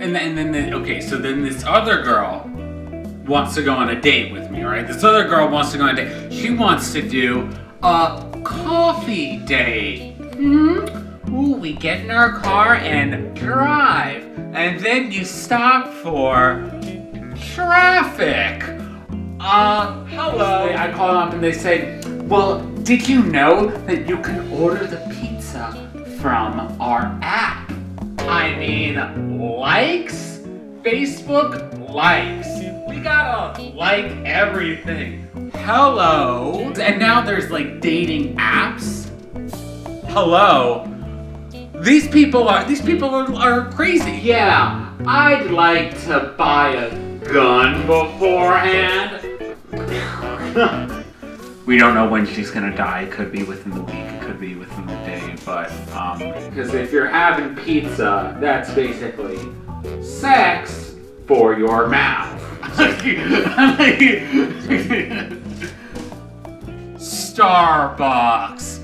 And then this other girl wants to go on a date with me, right? This other girl wants to go on a date. She wants to do a coffee date. Mm-hmm. Ooh, we get in our car and drive. And then you stop for traffic. Hello. I call up and they say, well, did you know that you can order the pizza from our app? I mean, likes? Facebook likes. We gotta like everything. Hello. And now there's like dating apps. Hello. These people are crazy. Yeah, I'd like to buy a gun beforehand. We don't know when she's gonna die. It could be within the week, it could be within the day, but, because if you're having pizza, that's basically sex for your mouth. Starbucks.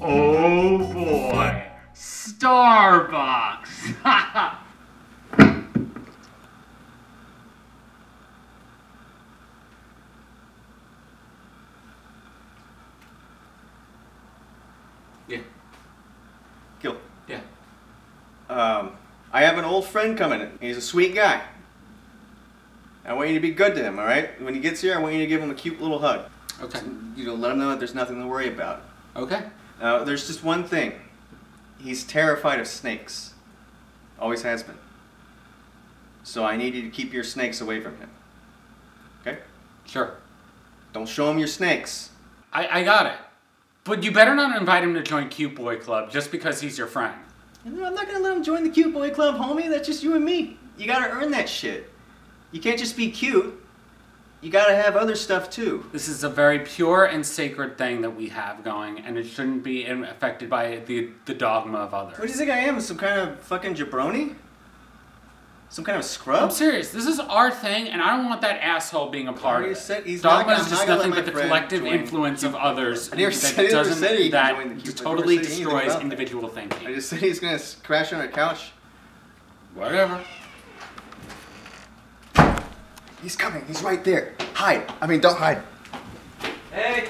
Oh boy. Starbucks. Gil. Yeah. I have an old friend coming in. He's a sweet guy. I want you to be good to him, all right? When he gets here, I want you to give him a cute little hug. Okay. So, you know, let him know that there's nothing to worry about. Okay. There's just one thing. He's terrified of snakes. Always has been. So I need you to keep your snakes away from him. Okay? Sure. Don't show him your snakes. I got it. But you better not invite him to join Cute Boy Club just because he's your friend. No, I'm not gonna let him join the Cute Boy Club, homie. That's just you and me. You gotta earn that shit. You can't just be cute. You gotta have other stuff too. This is a very pure and sacred thing that we have going, and it shouldn't be affected by the dogma of others. What do you think I am? Some kind of fucking jabroni? Some kind of scrub? I'm serious. This is our thing, and I don't want that asshole being a part of it. Dogma is just nothing but the collective influence of others that totally destroys individual thinking. I just said he's gonna crash on a couch. Whatever. He's coming. He's right there. Hide. I mean, don't hide. Hey!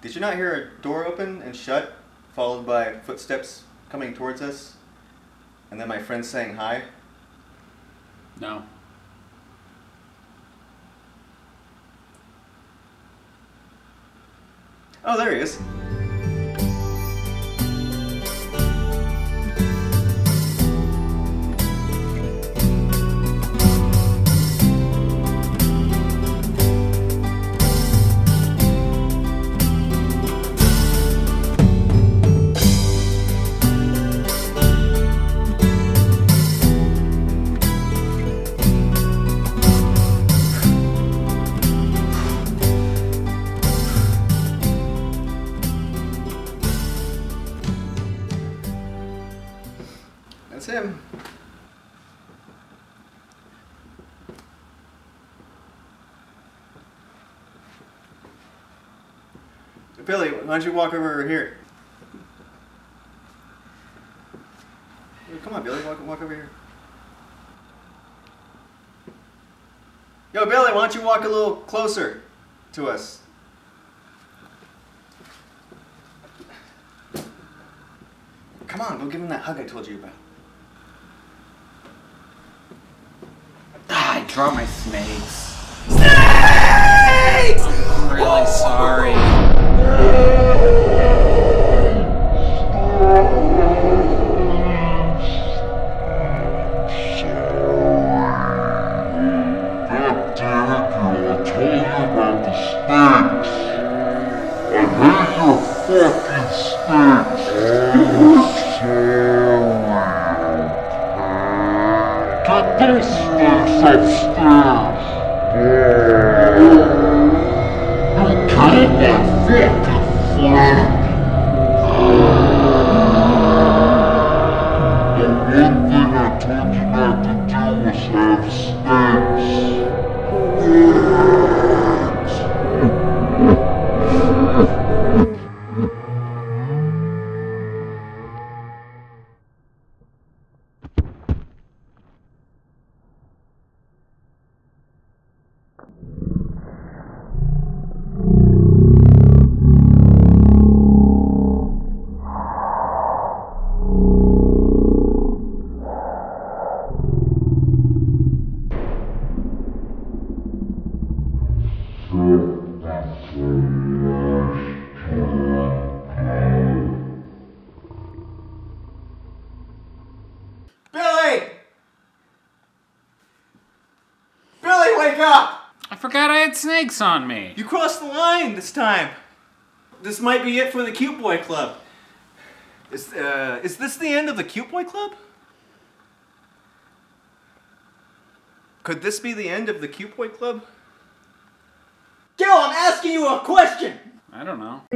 Did you not hear a door open and shut, followed by footsteps coming towards us, and then my friend saying hi? No. Oh, there he is. Him. Billy, why don't you walk over here? Come on, Billy, walk over here. Yo, Billy, why don't you walk a little closer to us? Come on, go give him that hug I told you about. I draw my snakes. Snakes! I'm really sorry. That damn girl told you about the snakes. I hate your fucking snakes. I'm sorry. Get those snakes upstairs. You killed my fucking friend. Forgot I had snakes on me. You crossed the line this time. This might be it for the Cute Boy Club. Is this the end of the Cute Boy Club? Could this be the end of the Cute Boy Club? Gil, I'm asking you a question! I don't know.